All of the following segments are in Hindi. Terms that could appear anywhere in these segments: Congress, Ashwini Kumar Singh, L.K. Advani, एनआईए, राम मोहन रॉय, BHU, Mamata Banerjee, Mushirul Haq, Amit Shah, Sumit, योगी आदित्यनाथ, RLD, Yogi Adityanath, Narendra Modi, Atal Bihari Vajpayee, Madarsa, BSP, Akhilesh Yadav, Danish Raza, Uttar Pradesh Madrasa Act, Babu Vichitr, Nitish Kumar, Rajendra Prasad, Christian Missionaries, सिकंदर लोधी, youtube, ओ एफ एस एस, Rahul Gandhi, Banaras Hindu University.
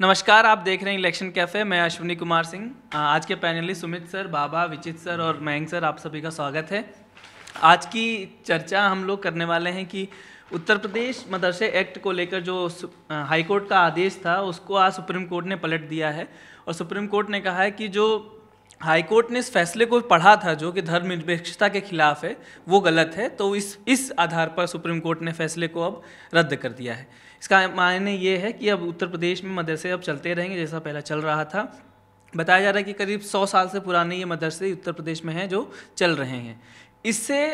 नमस्कार, आप देख रहे हैं इलेक्शन कैफ़े। मैं अश्विनी कुमार सिंह। आज के पैनलिस्ट सुमित सर, बाबा विचित्र सर और महेंद्र सर, आप सभी का स्वागत है। आज की चर्चा हम लोग करने वाले हैं कि उत्तर प्रदेश मदरसे एक्ट को लेकर जो हाई कोर्ट का आदेश था उसको आज सुप्रीम कोर्ट ने पलट दिया है। और सुप्रीम कोर्ट ने कहा है कि जो हाई कोर्ट ने इस फैसले को पढ़ा था जो कि धर्मनिरपेक्षता के खिलाफ है वो गलत है, तो इस आधार पर सुप्रीम कोर्ट ने फैसले को अब रद्द कर दिया है। इसका मायने ये है कि अब उत्तर प्रदेश में मदरसे अब चलते रहेंगे जैसा पहले चल रहा था। बताया जा रहा है कि करीब 100 साल से पुराने ये मदरसे उत्तर प्रदेश में हैं जो चल रहे हैं। इससे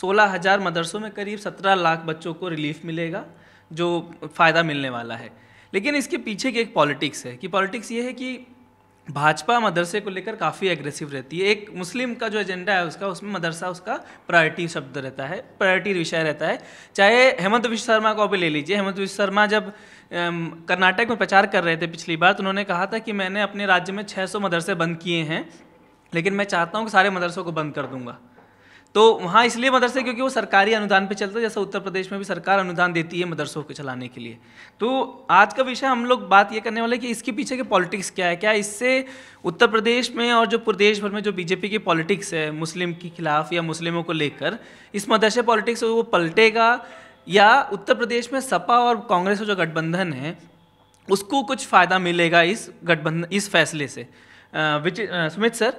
16,000 मदरसों में करीब 17 लाख बच्चों को रिलीफ मिलेगा जो फ़ायदा मिलने वाला है। लेकिन इसके पीछे की एक पॉलिटिक्स है कि पॉलिटिक्स ये है कि भाजपा मदरसे को लेकर काफ़ी एग्रेसिव रहती है। एक मुस्लिम का जो एजेंडा है उसका उसमें मदरसा उसका प्रायोरिटी शब्द रहता है, प्रायोरिटी विषय रहता है। चाहे हेमंत विश्व शर्मा को अभी ले लीजिए। हेमंत विश्व शर्मा जब कर्नाटक में प्रचार कर रहे थे पिछली बार, तो उन्होंने कहा था कि मैंने अपने राज्य में 600 मदरसे बंद किए हैं, लेकिन मैं चाहता हूँ कि सारे मदरसों को बंद कर दूँगा। तो वहाँ इसलिए मदरसे क्योंकि वो सरकारी अनुदान पे चलते हैं, जैसा उत्तर प्रदेश में भी सरकार अनुदान देती है मदरसों को चलाने के लिए। तो आज का विषय हम लोग बात ये करने वाले कि इसके पीछे के पॉलिटिक्स क्या है, क्या इससे उत्तर प्रदेश में और जो प्रदेश भर में जो बीजेपी की पॉलिटिक्स है मुस्लिम के खिलाफ या मुस्लिमों को लेकर, इस मदरसे पॉलिटिक्स वो पलटेगा या उत्तर प्रदेश में सपा और कांग्रेस का जो गठबंधन है उसको कुछ फ़ायदा मिलेगा इस गठबंधन इस फैसले से। सुमित सर,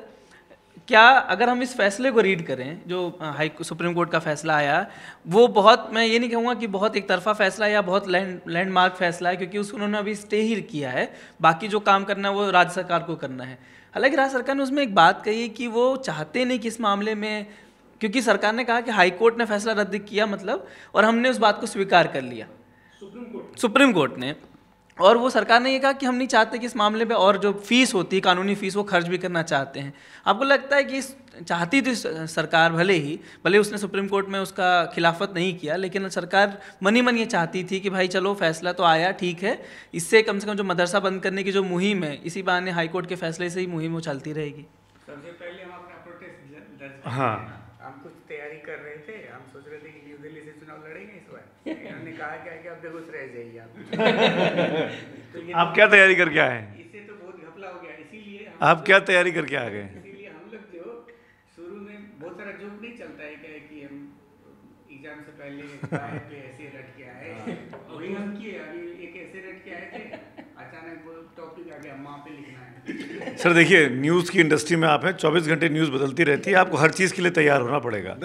क्या अगर हम इस फैसले को रीड करें जो सुप्रीम कोर्ट का फैसला आया, वो बहुत, मैं ये नहीं कहूँगा कि बहुत एक तरफा फैसला या बहुत लैंडमार्क फैसला है, क्योंकि उसको उन्होंने अभी स्टे ही किया है। बाकी जो काम करना है वो राज्य सरकार को करना है। हालांकि राज्य सरकार ने उसमें एक बात कही कि वो चाहते नहीं कि इस मामले में, क्योंकि सरकार ने कहा कि हाई कोर्ट ने फैसला रद्द किया मतलब, और हमने उस बात को स्वीकार कर लिया सुप्रीम कोर्ट ने। और वो सरकार ने ये कहा कि हम नहीं चाहते कि इस मामले पे और जो फीस होती है कानूनी फीस वो खर्च भी करना चाहते हैं। आपको लगता है कि चाहती थी सरकार, भले उसने सुप्रीम कोर्ट में उसका खिलाफत नहीं किया, लेकिन सरकार मनी मन ये चाहती थी कि भाई चलो फैसला तो आया, ठीक है, इससे कम से कम जो मदरसा बंद करने की जो मुहिम है इसी बहाने हाईकोर्ट के फैसले से ही मुहिम वो चलती रहेगी। सबसे पहले हम अपना प्रोटेस्ट दर्ज, हाँ, हम कुछ तैयारी कर रहे थे, हम सोच रहे थे कि न्यू दिल्ली से चुनाव लड़ेंगे इस बार। इन्होंने कहा क्या कि आप बेगूसराय जाइए आप क्या तैयारी करके आए हैं? इससे तो बहुत घपला हो गया। इसीलिए आप क्या तैयारी करके आ गए? इसीलिए हम लोग जो शुरू में बहुत सारा जोक नहीं चलता है क्या कि हम एग्जाम से पहले ऐसे लटके आए, वही हम किए। अभी एक ऐसे लटके आए थे, अचानक वो टॉपिक आ गया माँ पे लिखना है। सर देखिए, न्यूज़ की इंडस्ट्री में आप हैं, 24 घंटे न्यूज़ बदलती रहती है, आपको हर चीज़ के लिए तैयार होना पड़ेगा।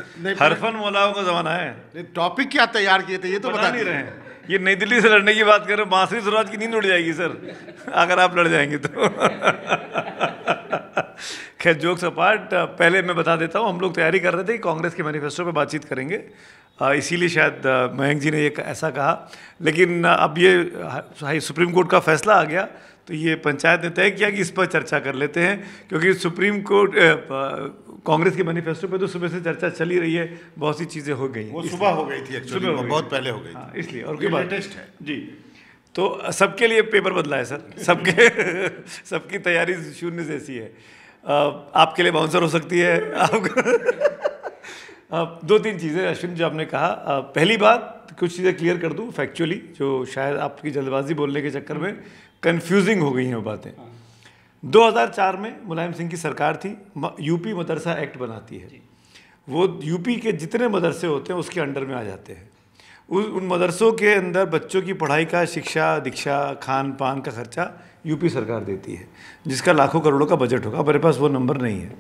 हरफन मौलाओं का ज़माना है। टॉपिक क्या तैयार किए थे ये तो बता नहीं रहे हैं। ये नई दिल्ली से लड़ने की बात कर रहे हैं, बांसुरी स्वराज की नींद उड़ जाएगी सर अगर आप लड़ जाएंगे तो। खैर जोक्स अपार्ट, पहले मैं बता देता हूँ हम लोग तैयारी कर रहे थे कि कांग्रेस के मैनिफेस्टो पर बातचीत करेंगे, इसीलिए शायद मयंक जी ने ये ऐसा कहा। लेकिन अब ये सुप्रीम कोर्ट का फैसला आ गया तो ये पंचायत ने तय किया कि इस पर चर्चा कर लेते हैं, क्योंकि सुप्रीम कोर्ट कांग्रेस के मैनिफेस्टो पे तो सुबह से चर्चा चली रही है, बहुत सी चीज़ें हो गई, वो सुबह हो गई थी एक्चुअली, बहुत पहले हो गई, हाँ, इसलिए। और कोई बात टेस्ट है जी, तो सबके लिए पेपर बदला है सर, सबके सबकी तैयारी शून्य जैसी है। आपके लिए बाउंसर हो सकती है। आप दो तीन चीज़ें अश्विन जो आपने कहा, पहली बात कुछ चीज़ें क्लियर कर दूं फैक्चुअली, जो शायद आपकी जल्दबाजी बोलने के चक्कर में कंफ्यूजिंग हो गई हैं वो बातें। 2004 में मुलायम सिंह की सरकार थी, यूपी मदरसा एक्ट बनाती है, वो यूपी के जितने मदरसे होते हैं उसके अंडर में आ जाते हैं। उन मदरसों के अंदर बच्चों की पढ़ाई का, शिक्षा दीक्षा, खान पान का खर्चा यूपी सरकार देती है, जिसका लाखों करोड़ों का बजट होगा। मेरे पास वो नंबर नहीं है।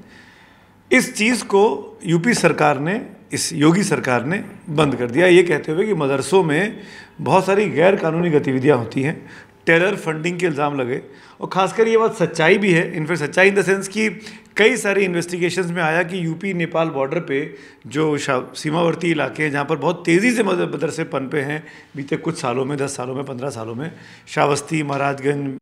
इस चीज़ को यूपी सरकार ने, इस योगी सरकार ने बंद कर दिया, ये कहते हुए कि मदरसों में बहुत सारी गैर कानूनी गतिविधियां होती हैं, टेरर फंडिंग के इल्ज़ाम लगे। और ख़ासकर ये बात सच्चाई भी है, इनफैक्ट सच्चाई इन द सेंस कि कई सारी इन्वेस्टिगेशंस में आया कि यूपी नेपाल बॉर्डर पे जो सीमावर्ती इलाके हैं जहाँ पर बहुत तेज़ी से मदरसे पनपे हैं बीते कुछ सालों में, 10 सालों में, 15 सालों में, श्रावस्ती, महाराजगंज,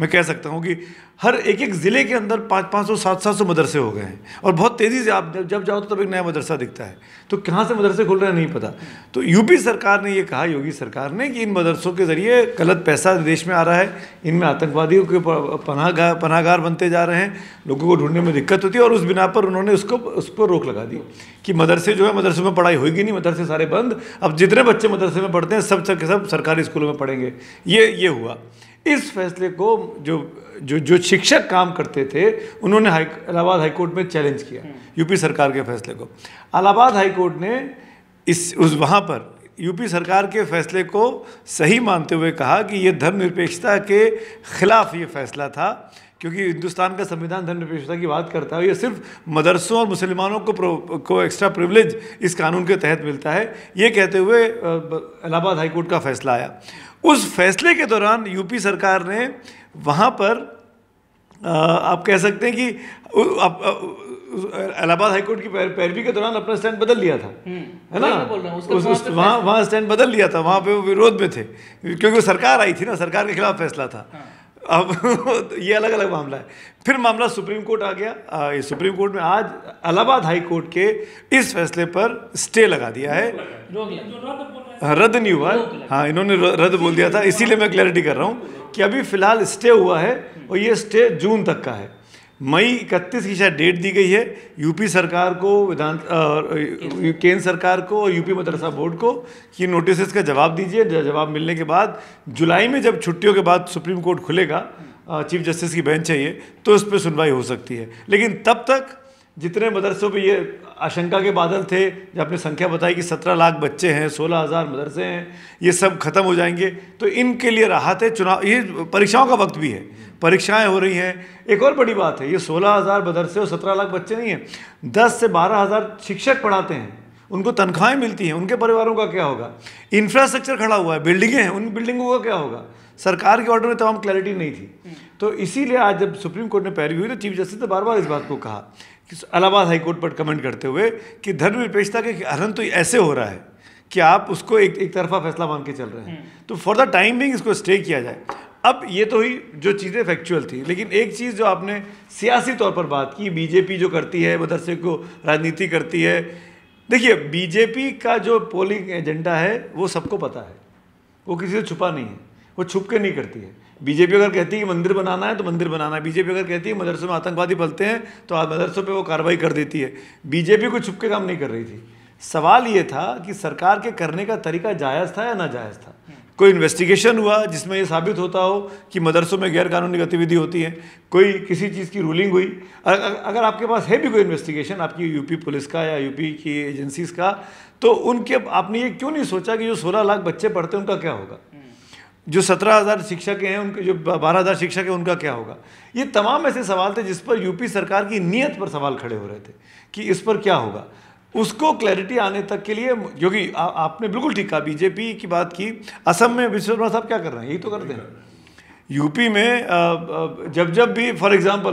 मैं कह सकता हूँ कि हर एक ज़िले के अंदर 500-700 मदरसे हो गए हैं और बहुत तेज़ी से आप जब जाओ तो तब एक नया मदरसा दिखता है। तो कहाँ से मदरसे खुल रहे हैं नहीं पता। तो यूपी सरकार ने ये कहा, योगी सरकार ने, कि इन मदरसों के ज़रिए गलत पैसा देश में आ रहा है, इनमें आतंकवादियों के पनाहगार बनते जा रहे हैं, लोगों को ढूंढने में दिक्कत होती है। और उस बिना पर उन्होंने उस पर रोक लगा दी कि मदरसे जो है, मदरसे में पढ़ाई होगी नहीं, मदरसे सारे बंद, अब जितने बच्चे मदरसे में पढ़ते हैं सब सरकारी स्कूलों में पढ़ेंगे। ये हुआ। इस फैसले को जो शिक्षक काम करते थे उन्होंने इलाहाबाद हाई कोर्ट में चैलेंज किया, यूपी सरकार के फैसले को। इलाहाबाद हाई कोर्ट ने वहाँ पर यूपी सरकार के फैसले को सही मानते हुए कहा कि ये धर्मनिरपेक्षता के खिलाफ ये फैसला था, क्योंकि हिंदुस्तान का संविधान धर्मनिरपेक्षता की बात करता है। ये सिर्फ मदरसों और मुसलमानों को एक्स्ट्रा प्रिविलेज इस कानून के तहत मिलता है, ये कहते हुए इलाहाबाद हाई कोर्ट का फैसला आया। उस फैसले के दौरान यूपी सरकार ने वहाँ पर आप कह सकते हैं कि इलाहाबाद हाईकोर्ट की पैरवी के दौरान अपना स्टैंड बदल लिया था, है ना। वहाँ स्टैंड बदल लिया था, वहाँ पे वो विरोध में थे क्योंकि वो सरकार आई थी ना, सरकार के खिलाफ फैसला था। अब ये अलग अलग मामला है। फिर मामला सुप्रीम कोर्ट आ गया। सुप्रीम कोर्ट में आज इलाहाबाद हाई कोर्ट के इस फैसले पर स्टे लगा दिया है, रद्द नहीं हुआ है। हाँ, इन्होंने रद्द बोल दिया था, इसीलिए मैं क्लैरिटी कर रहा हूँ कि अभी फ़िलहाल स्टे हुआ है और ये स्टे जून तक का है। मई 31 की शायद डेट दी गई है यूपी सरकार को, केंद्र सरकार को और यूपी मदरसा बोर्ड को कि नोटिस का जवाब दीजिए। जवाब मिलने के बाद जुलाई में जब छुट्टियों के बाद सुप्रीम कोर्ट खुलेगा, चीफ जस्टिस की बेंच है ये, तो इस पर सुनवाई हो सकती है। लेकिन तब तक जितने मदरसों पे ये आशंका के बादल थे, जब आपने संख्या बताई कि 17 लाख बच्चे हैं, 16,000 मदरसे हैं, ये सब खत्म हो जाएंगे, तो इनके लिए राहत है। चुनाव, ये परीक्षाओं का वक्त भी है, परीक्षाएं हो रही हैं। एक और बड़ी बात है, ये 16,000 मदरसे और 17 लाख बच्चे नहीं हैं, 10 से 12 हज़ार शिक्षक पढ़ाते हैं, उनको तनख्वाहें मिलती हैं, उनके परिवारों का क्या होगा। इंफ्रास्ट्रक्चर खड़ा हुआ है, बिल्डिंगें हैं, उन बिल्डिंगों का क्या होगा। सरकार के ऑर्डर में तमाम क्लैरिटी नहीं थी, तो इसीलिए आज जब सुप्रीम कोर्ट में पैरवी हुई तो चीफ जस्टिस ने बार बार इस बात को कहा, इलाहाबाद हाईकोर्ट पर कमेंट करते हुए, कि धर्मनिरपेक्षता के हनन तो ऐसे हो रहा है कि आप उसको एक तरफा फैसला मान के चल रहे हैं, तो फॉर द टाइम बिंग इसको स्टे किया जाए। अब ये तो ही जो चीज़ें फैक्चुअल थी, लेकिन एक चीज़ जो आपने सियासी तौर पर बात की, बीजेपी जो करती है मदरसे को राजनीति करती है, देखिए बीजेपी का जो पोलिंग एजेंडा है वो सबको पता है, वो किसी से छुपा नहीं है, वो छुप के नहीं करती है। बीजेपी अगर कहती है कि मंदिर बनाना है तो मंदिर बनाना है, बीजेपी अगर कहती है मदरसों में आतंकवादी पलते हैं तो आज मदरसों पे वो कार्रवाई कर देती है। बीजेपी को छुप के काम नहीं कर रही थी। सवाल ये था कि सरकार के करने का तरीका जायज़ था या नाजायज़ था। कोई इन्वेस्टिगेशन हुआ जिसमें ये साबित होता हो कि मदरसों में गैरकानूनी गतिविधि होती है, कोई किसी चीज़ की रूलिंग हुई, अगर आपके पास है भी कोई इन्वेस्टिगेशन आपकी यूपी पुलिस का या यूपी की एजेंसीज़ का, तो उनके आपने ये क्यों नहीं सोचा कि जो 16 लाख बच्चे पढ़ते हैं उनका क्या होगा, जो 17,000 शिक्षक हैं उनके, जो 12,000 शिक्षक हैं उनका क्या होगा। ये तमाम ऐसे सवाल थे जिस पर यूपी सरकार की नीयत पर सवाल खड़े हो रहे थे कि इस पर क्या होगा। उसको क्लैरिटी आने तक के लिए, जो कि आपने बिल्कुल ठीक कहा, बीजेपी की बात की, असम में विश्वकर्मा साहब क्या कर रहे हैं, यही तो करते हैं। यूपी में जब भी फॉर एग्जांपल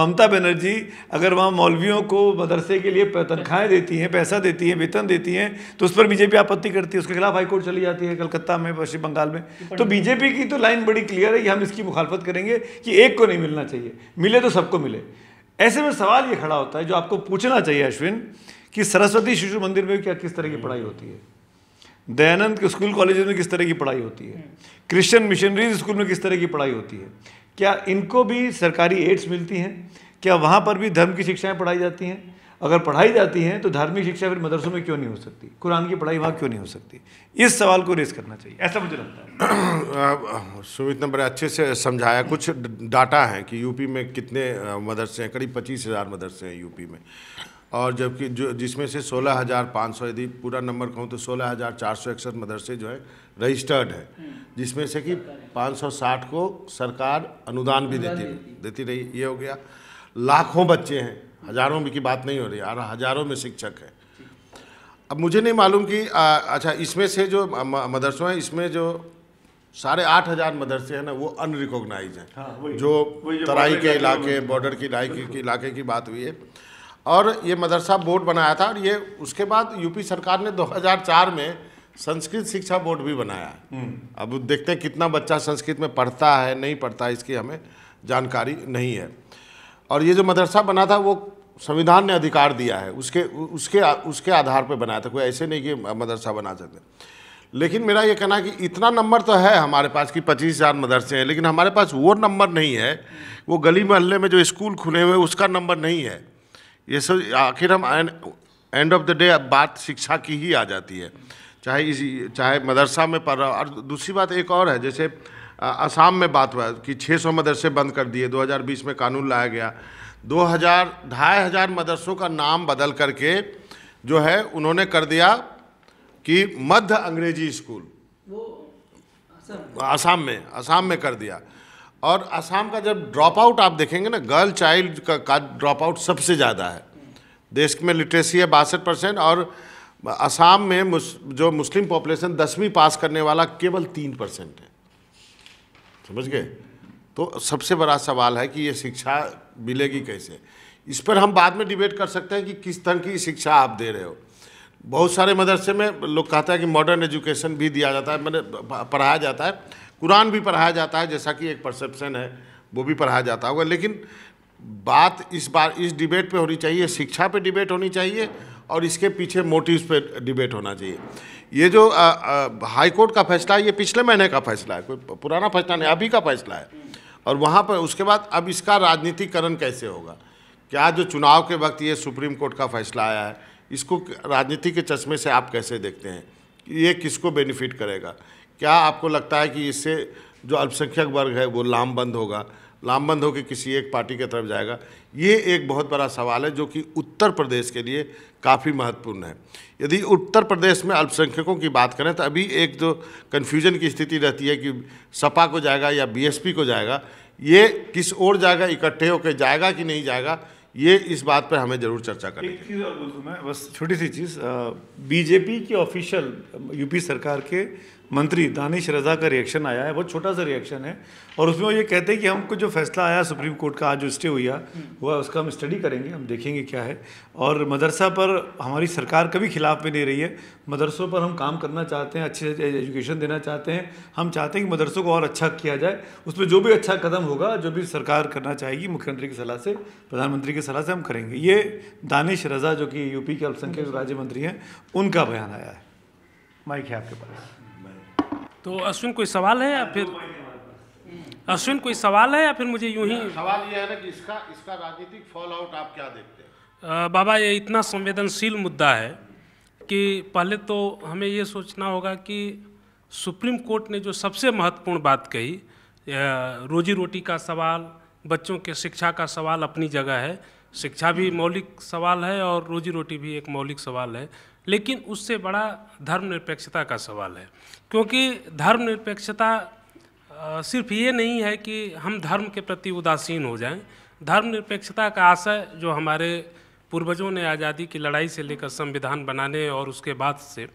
ममता बनर्जी अगर वहाँ मौलवियों को मदरसे के लिए तनख्वाहें देती हैं, पैसा देती हैं, वेतन देती हैं, तो उस पर बीजेपी आपत्ति करती है, उसके खिलाफ हाईकोर्ट चली जाती है कलकत्ता में, पश्चिम बंगाल में। तो बीजेपी की तो लाइन बड़ी क्लियर है कि हम इसकी मुखालफत करेंगे कि एक को नहीं मिलना चाहिए, मिले तो सबको मिले। ऐसे में सवाल ये खड़ा होता है जो आपको पूछना चाहिए अश्विन, कि सरस्वती शिशु मंदिर में क्या किस तरह की पढ़ाई होती है, दयानंद के स्कूल कॉलेजेस में किस तरह की पढ़ाई होती है, क्रिश्चियन मिशनरीज स्कूल में किस तरह की पढ़ाई होती है, क्या इनको भी सरकारी एड्स मिलती हैं, क्या वहाँ पर भी धर्म की शिक्षाएं पढ़ाई जाती हैं, अगर पढ़ाई जाती हैं तो धार्मिक शिक्षा फिर मदरसों में क्यों नहीं हो सकती, कुरान की पढ़ाई वहाँ क्यों नहीं हो सकती। इस सवाल को रेस करना चाहिए, ऐसा मुझे लगता है। सुमित ने बड़े अच्छे से समझाया। कुछ डाटा है कि यूपी में कितने मदरसे हैं, करीब 25,000 मदरसे हैं यूपी में, और जबकि जो जिसमें से 16,500, यदि पूरा नंबर कहूँ तो 16,461 मदरसे जो है रजिस्टर्ड है, जिसमें से कि 560 को सरकार अनुदान भी देती रही। ये हो गया। लाखों बच्चे हैं, हज़ारों की बात नहीं हो रही, और हज़ारों में शिक्षक हैं। अब मुझे नहीं मालूम कि अच्छा, इसमें से जो मदरसों हैं, इसमें जो 8,500 मदरसे हैं ना, वो अनरिकोगनाइज हैं। हाँ, जो तराई के इलाके, बॉर्डर के इलाके की बात हुई है, और ये मदरसा बोर्ड बनाया था। और ये उसके बाद यूपी सरकार ने 2004 में संस्कृत शिक्षा बोर्ड भी बनाया है। अब देखते हैं कितना बच्चा संस्कृत में पढ़ता है नहीं पढ़ता है, इसकी हमें जानकारी नहीं है। और ये जो मदरसा बना था वो संविधान ने अधिकार दिया है, उसके आधार पर बनाया था, कोई ऐसे नहीं कि मदरसा बना सकते। लेकिन मेरा ये कहना है कि इतना नंबर तो है हमारे पास कि 25,000 मदरसे हैं, लेकिन हमारे पास वो नंबर नहीं है, वो गली मोहल्ले में जो स्कूल खुले हुए उसका नंबर नहीं है। ये सब आखिर हम एंड ऑफ द डे बात शिक्षा की ही आ जाती है, चाहे मदरसा में पढ़ रहा। और दूसरी बात एक और है, जैसे असम में बात हुआ कि 600 मदरसे बंद कर दिए, 2020 में कानून लाया गया, 2,000-2,500 मदरसों का नाम बदल करके जो है उन्होंने कर दिया कि मध्य अंग्रेजी स्कूल, वो आसाम में कर दिया। और आसाम का जब ड्रॉप आउट आप देखेंगे ना, गर्ल चाइल्ड का ड्रॉप आउट सबसे ज़्यादा है। देश में लिटरेसी है 62% और आसाम में जो मुस्लिम पॉपुलेशन 10वीं पास करने वाला केवल 3% है, समझ गए। तो सबसे बड़ा सवाल है कि ये शिक्षा मिलेगी कैसे। इस पर हम बाद में डिबेट कर सकते हैं कि किस तरह की शिक्षा आप दे रहे हो। बहुत सारे मदरसे में लोग कहता है कि मॉडर्न एजुकेशन भी दिया जाता है, मैंने पढ़ाया जाता है, कुरान भी पढ़ाया जाता है, जैसा कि एक परसेप्शन है वो भी पढ़ाया जाता होगा। लेकिन बात इस डिबेट पे होनी चाहिए, शिक्षा पे डिबेट होनी चाहिए और इसके पीछे मोटिव्स पे डिबेट होना चाहिए। ये जो हाई कोर्ट का फैसला है, ये पिछले महीने का फैसला है, कोई पुराना फैसला नहीं, अभी का फैसला है। और वहाँ पर उसके बाद अब इसका राजनीतिकरण कैसे होगा, क्या जो चुनाव के वक्त ये सुप्रीम कोर्ट का फैसला आया है, इसको राजनीति के चश्मे से आप कैसे देखते हैं, ये किसको बेनिफिट करेगा? क्या आपको लगता है कि इससे जो अल्पसंख्यक वर्ग है वो लामबंद होगा, लामबंद होकर किसी एक पार्टी की तरफ जाएगा? ये एक बहुत बड़ा सवाल है जो कि उत्तर प्रदेश के लिए काफ़ी महत्वपूर्ण है। यदि उत्तर प्रदेश में अल्पसंख्यकों की बात करें तो अभी एक जो कन्फ्यूजन की स्थिति रहती है कि सपा को जाएगा या बीएसपी को जाएगा, ये किस ओर जाएगा, इकट्ठे होकर जाएगा कि नहीं जाएगा, ये इस बात पर हमें जरूर चर्चा करनी है। एक चीज़ और बोलूँ मैं, बस छोटी सी चीज़, बीजेपी के ऑफिशियल यूपी सरकार के मंत्री दानिश रजा का रिएक्शन आया है, बहुत छोटा सा रिएक्शन है, और उसमें वो ये कहते हैं कि हमको जो फैसला आया सुप्रीम कोर्ट का, आज जो स्टे हुआ उसका हम स्टडी करेंगे, हम देखेंगे क्या है, और मदरसा पर हमारी सरकार कभी खिलाफ में नहीं रही है, मदरसों पर हम काम करना चाहते हैं, अच्छे एजुकेशन देना चाहते हैं, हम चाहते हैं कि मदरसों को और अच्छा किया जाए, उसमें जो भी अच्छा कदम होगा, जो भी सरकार करना चाहेगी मुख्यमंत्री की सलाह से, प्रधानमंत्री की सलाह से हम करेंगे। ये दानिश रजा जो कि यूपी के अल्पसंख्यक राज्य मंत्री हैं, उनका बयान आया है। माइक है आपके पास। तो अश्विन कोई सवाल है या फिर मुझे यूं ही सवाल ये है ना कि इसका राजनीतिक फॉल आउट आप क्या देखते हैं? बाबा ये इतना संवेदनशील मुद्दा है कि पहले तो हमें ये सोचना होगा कि सुप्रीम कोर्ट ने जो सबसे महत्वपूर्ण बात कही, रोजी रोटी का सवाल, बच्चों के शिक्षा का सवाल अपनी जगह है, शिक्षा भी मौलिक सवाल है और रोजी रोटी भी एक मौलिक सवाल है, लेकिन उससे बड़ा धर्मनिरपेक्षता का सवाल है। क्योंकि धर्मनिरपेक्षता सिर्फ ये नहीं है कि हम धर्म के प्रति उदासीन हो जाएं, धर्मनिरपेक्षता का आशय जो हमारे पूर्वजों ने आज़ादी की लड़ाई से लेकर संविधान बनाने और उसके बाद से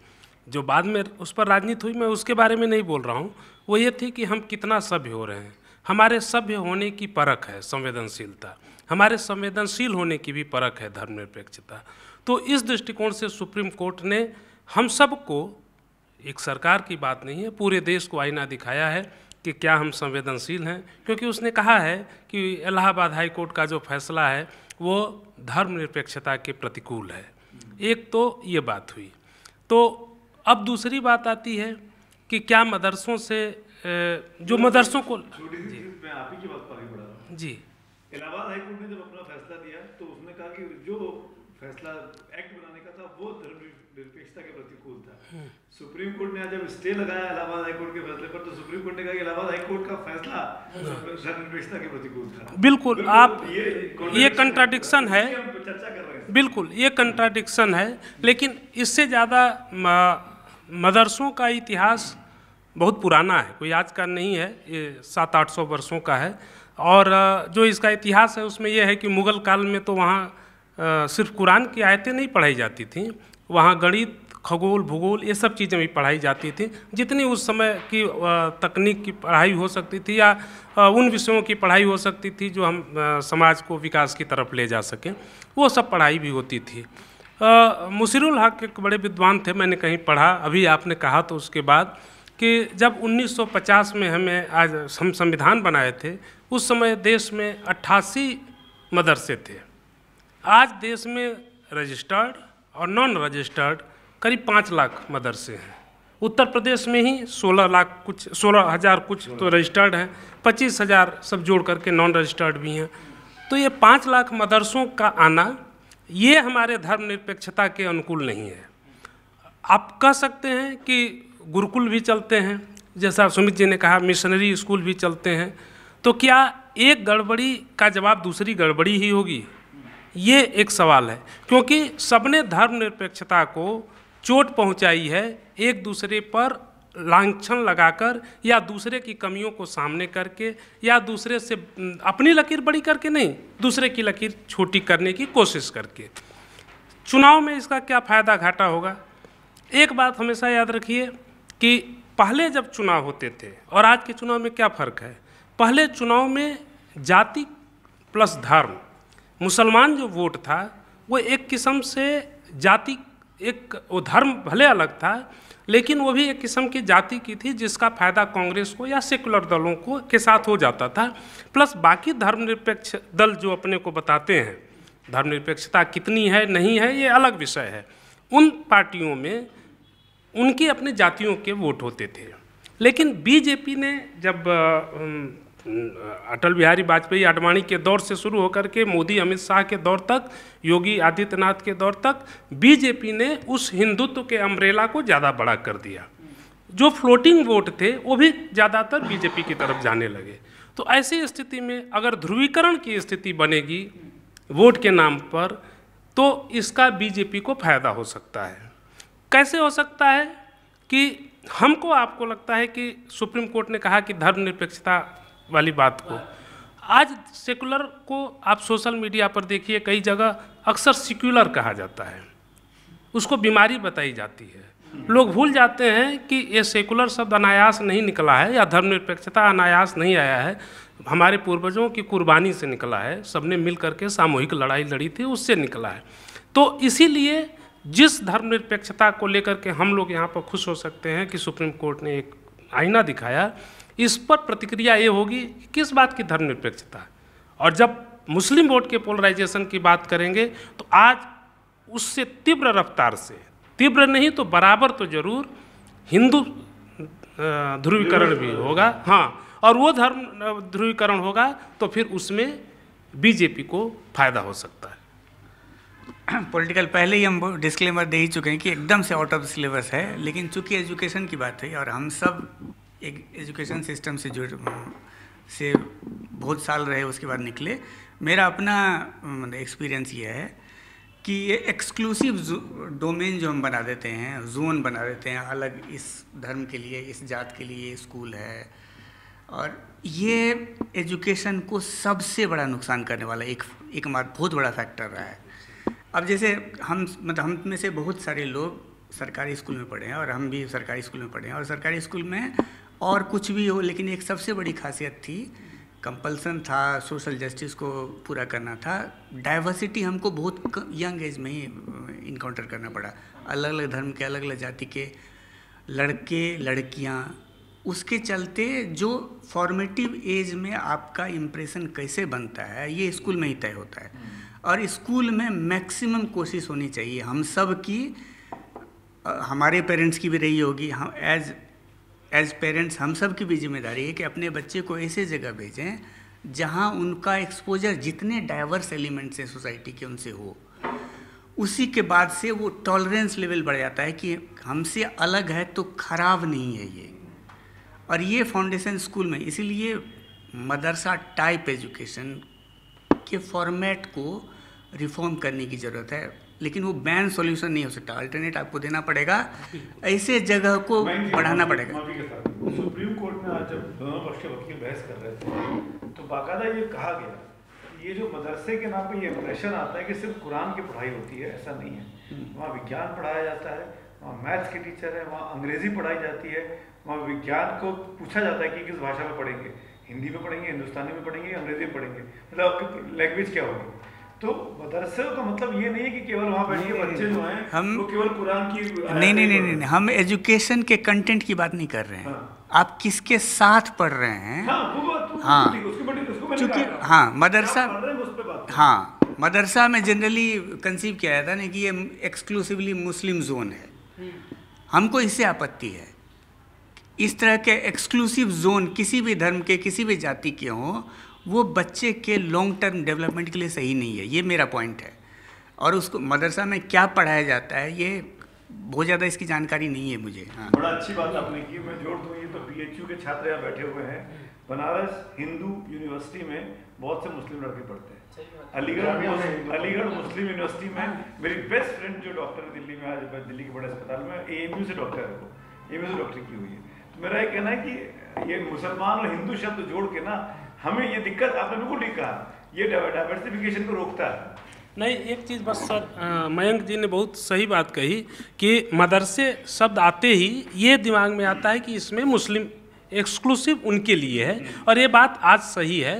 जो बाद में उस पर राजनीति हुई, मैं उसके बारे में नहीं बोल रहा हूँ, वो ये थी कि हम कितना सभ्य हो रहे हैं। हमारे सभ्य होने की परख है संवेदनशीलता, हमारे संवेदनशील होने की भी परख है धर्मनिरपेक्षता। तो इस दृष्टिकोण से सुप्रीम कोर्ट ने हम सबको, एक सरकार की बात नहीं है, पूरे देश को आईना दिखाया है कि क्या हम संवेदनशील हैं, क्योंकि उसने कहा है कि इलाहाबाद हाई कोर्ट का जो फैसला है वो धर्मनिरपेक्षता के प्रतिकूल है। एक तो ये बात हुई। तो अब दूसरी बात आती है कि क्या मदरसों से जो मदरसों को जी इलाहाबाद हाई कोर्ट ने जब अपना फैसला दिया तो उसने कहा कि जो फैसला एक्ट बनाने का था वो धर्मनिरपेक्षता के प्रतिकूल था। सुप्रीम कोर्ट ने जब स्टे लगाया इलाहाबाद हाई कोर्ट के फैसले पर तो सुप्रीम कोर्ट ने कहा कि इलाहाबाद हाई कोर्ट का फैसला धर्मनिरपेक्षता के प्रतिकूल था। बिल्कुल आप ये कंट्राडिक्शन है, चर्चा कर रहे हैं, बिल्कुल ये कंट्राडिक्शन है। लेकिन इससे ज़्यादा मदरसों का इतिहास बहुत पुराना है, कोई आज का नहीं है, ये 700-800 वर्षों का है। और जो इसका इतिहास है उसमें यह है कि मुग़ल काल में तो वहाँ सिर्फ कुरान की आयतें नहीं पढ़ाई जाती थीं, वहाँ गणित, खगोल, भूगोल ये सब चीज़ें भी पढ़ाई जाती थीं, जितनी उस समय की तकनीक की पढ़ाई हो सकती थी या उन विषयों की पढ़ाई हो सकती थी जो हम समाज को विकास की तरफ ले जा सकें, वो सब पढ़ाई भी होती थी। मुशीरुल हक एक बड़े विद्वान थे, मैंने कहीं पढ़ा, अभी आपने कहा तो उसके बाद कि जब 1950 में हमें आज हम संविधान बनाए थे उस समय देश में 88 मदरसे थे। आज देश में रजिस्टर्ड और नॉन रजिस्टर्ड करीब 5 लाख मदरसे हैं। उत्तर प्रदेश में ही 16,000 कुछ तो रजिस्टर्ड हैं, 25,000 सब जोड़ करके नॉन रजिस्टर्ड भी हैं। तो ये 5 लाख मदरसों का आना ये हमारे धर्मनिरपेक्षता के अनुकूल नहीं है। आप कह सकते हैं कि गुरुकुल भी चलते हैं, जैसा सुमित जी ने कहा मिशनरी स्कूल भी चलते हैं, तो क्या एक गड़बड़ी का जवाब दूसरी गड़बड़ी ही होगी? ये एक सवाल है, क्योंकि सबने धर्मनिरपेक्षता को चोट पहुंचाई है एक दूसरे पर लांछन लगाकर या दूसरे की कमियों को सामने करके या दूसरे से अपनी लकीर बड़ी करके नहीं, दूसरे की लकीर छोटी करने की कोशिश करके। चुनाव में इसका क्या फ़ायदा घाटा होगा? एक बात हमेशा याद रखिए कि पहले जब चुनाव होते थे और आज के चुनाव में क्या फ़र्क है। पहले चुनाव में जाति प्लस धर्म, मुसलमान जो वोट था वो एक किस्म से जाति, एक वो धर्म भले अलग था लेकिन वो भी एक किस्म की जाति की थी जिसका फ़ायदा कांग्रेस को या सेकुलर दलों को के साथ हो जाता था। प्लस बाकी धर्मनिरपेक्ष दल जो अपने को बताते हैं, धर्मनिरपेक्षता कितनी है नहीं है ये अलग विषय है, उन पार्टियों में उनकी अपने जातियों के वोट होते थे। लेकिन बीजेपी ने जब अटल बिहारी वाजपेयी आडवाणी के दौर से शुरू होकर के मोदी अमित शाह के दौर तक, योगी आदित्यनाथ के दौर तक, बीजेपी ने उस हिंदुत्व के अम्ब्रेला को ज़्यादा बड़ा कर दिया। जो फ्लोटिंग वोट थे वो भी ज़्यादातर बीजेपी की तरफ जाने लगे। तो ऐसी स्थिति में अगर ध्रुवीकरण की स्थिति बनेगी वोट के नाम पर तो इसका बीजेपी को फ़ायदा हो सकता है। कैसे हो सकता है कि हमको आपको लगता है कि सुप्रीम कोर्ट ने कहा कि धर्मनिरपेक्षता वाली बात को, आज सेकुलर को आप सोशल मीडिया पर देखिए कई जगह अक्सर सेक्युलर कहा जाता है, उसको बीमारी बताई जाती है। लोग भूल जाते हैं कि ये सेकुलर शब्द अनायास नहीं निकला है या धर्मनिरपेक्षता अनायास नहीं आया है, हमारे पूर्वजों की कुर्बानी से निकला है, सबने मिल करके सामूहिक लड़ाई लड़ी थी उससे निकला है। तो इसीलिए जिस धर्मनिरपेक्षता को लेकर के हम लोग यहाँ पर खुश हो सकते हैं कि सुप्रीम कोर्ट ने एक आईना दिखाया, इस पर प्रतिक्रिया ये होगी किस बात की धर्मनिरपेक्षता है। और जब मुस्लिम वोट के पोलराइजेशन की बात करेंगे तो आज उससे तीव्र रफ्तार से, तीव्र नहीं तो बराबर तो जरूर, हिंदू ध्रुवीकरण भी होगा। हाँ, और वो धर्म ध्रुवीकरण होगा तो फिर उसमें बीजेपी को फायदा हो सकता है। पॉलिटिकल पहले ही हम डिस्क्लेमर दे ही चुके हैं कि एकदम से आउट ऑफ सिलेबस है, लेकिन चूंकि एजुकेशन की बात है और हम सब एक एजुकेशन सिस्टम से जुड़े से बहुत साल रहे उसके बाद निकले, मेरा अपना एक्सपीरियंस ये है कि ये एक्सक्लूसिव डोमेन जो हम बना देते हैं, जोन बना देते हैं अलग, इस धर्म के लिए, इस जात के लिए स्कूल है, और ये एजुकेशन को सबसे बड़ा नुकसान करने वाला एक बहुत बड़ा फैक्टर रहा है। अब जैसे हम में से बहुत सारे लोग सरकारी स्कूल में पढ़े हैं और हम भी सरकारी स्कूल में पढ़े हैं, और सरकारी स्कूल में और कुछ भी हो लेकिन एक सबसे बड़ी खासियत थी, कंपल्सन था, सोशल जस्टिस को पूरा करना था, डाइवर्सिटी हमको बहुत यंग एज में ही इनकाउंटर करना पड़ा। अलग अलग धर्म के, अलग अलग जाति के लड़के लड़कियाँ, उसके चलते जो फॉर्मेटिव एज में आपका इम्प्रेशन कैसे बनता है ये स्कूल में ही तय होता है। और स्कूल में मैक्सिमम कोशिश होनी चाहिए हम सब की, हमारे पेरेंट्स की भी रही होगी, हम एज पेरेंट्स हम सब की भी जिम्मेदारी है कि अपने बच्चे को ऐसे जगह भेजें जहां उनका एक्सपोजर जितने डाइवर्स एलिमेंट्स हैं सोसाइटी के उनसे हो। उसी के बाद से वो टॉलरेंस लेवल बढ़ जाता है कि हमसे अलग है तो खराब नहीं है ये, और ये फाउंडेशन स्कूल में। इसीलिए मदरसा टाइप एजुकेशन के फॉर्मेट को रिफॉर्म करने की ज़रूरत है, लेकिन वो बैन सॉल्यूशन नहीं हो सकता, अल्टरनेट आपको देना पड़ेगा, ऐसे जगह को बढ़ाना पड़ेगा। सुप्रीम कोर्ट में आज जब दोनों पक्ष के वकील बहस कर रहे थे तो बाकायदा ये कहा गया, ये जो मदरसे के नाम पर ये इंप्रेशन आता है कि सिर्फ कुरान की पढ़ाई होती है, ऐसा नहीं है। वहाँ विज्ञान पढ़ाया जाता है, वहाँ मैथ्स के टीचर है, वहाँ अंग्रेजी पढ़ाई जाती है, वहाँ विज्ञान को पूछा जाता है कि किस भाषा में पढ़ेंगे, हिंदी में पढ़ेंगे, हिंदुस्तानी में पढ़ेंगे, अंग्रेजी में पढ़ेंगे, मतलब आपकी लैंग्वेज क्या होगी। तो मदरसे का मतलब ये नहीं है कि केवल वहाँ बैठ के बच्चे जो हैं हम वो केवल कुरान की नहीं, हम एजुकेशन के कंटेंट की बात नहीं कर रहे हैं। हाँ। आप किसके साथ पढ़ रहे हैं। हाँ, चूँकि हाँ मदरसा, हाँ मदरसा में जनरली कंसीव किया जाता है ना कि ये एक्सक्लूसिवली मुस्लिम जोन है। हमको इससे आपत्ति है। इस तरह के एक्सक्लूसिव जोन किसी भी धर्म के किसी भी जाति के हों वो बच्चे के लॉन्ग टर्म डेवलपमेंट के लिए सही नहीं है, ये मेरा पॉइंट है। और उसको मदरसा में क्या पढ़ाया जाता है ये बहुत ज़्यादा इसकी जानकारी नहीं है मुझे। हाँ। बड़ा अच्छी बात आपने की, मैं जोड़ दूँ ये तो BHU के छात्र यहाँ बैठे हुए हैं। बनारस हिंदू यूनिवर्सिटी में बहुत से मुस्लिम लड़के पढ़ते हैं। अलीगढ़ मुस्लिम यूनिवर्सिटी में मेरी बेस्ट फ्रेंड जो डॉक्टर दिल्ली में आज दिल्ली के बड़े अस्पताल में AMU से डॉक्टर है, वो AMU से डॉक्टरी की हुई है। तो मेरा ये कहना है कि ये मुसलमान और हिंदू शब्द जोड़ के ना हमें ये दिक्कत, आपने बिल्कुल नहीं कहा, ये डाइवर्सिफिकेशन को रोकता है। नहीं एक चीज़ बस सर, मयंक जी ने बहुत सही बात कही कि मदरसे शब्द आते ही ये दिमाग में आता है कि इसमें मुस्लिम एक्सक्लूसिव उनके लिए है, और ये बात आज सही है।